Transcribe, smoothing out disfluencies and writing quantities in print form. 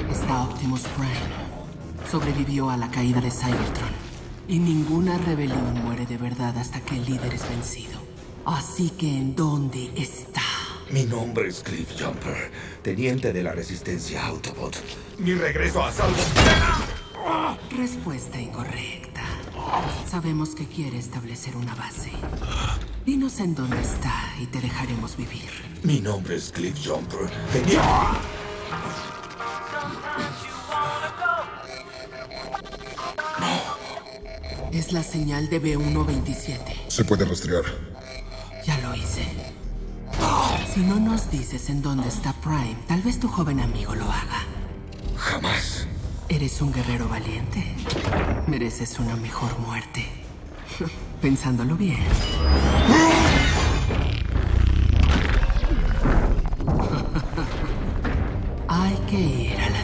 Libre está Optimus Prime. Sobrevivió a la caída de Cybertron. Y ninguna rebelión muere de verdad hasta que el líder es vencido. Así que, ¿en dónde está? Mi nombre es Cliffjumper, teniente de la Resistencia Autobot. Mi regreso a salvo... Respuesta incorrecta. Sabemos que quiere establecer una base. Dinos en dónde está y te dejaremos vivir. Mi nombre es Cliffjumper, teniente... No. Es la señal de B127. Se puede rastrear. Ya lo hice. Si no nos dices en dónde está Prime, tal vez tu joven amigo lo haga. Jamás. Eres un guerrero valiente. Mereces una mejor muerte. Pensándolo bien. Hay que ir a la...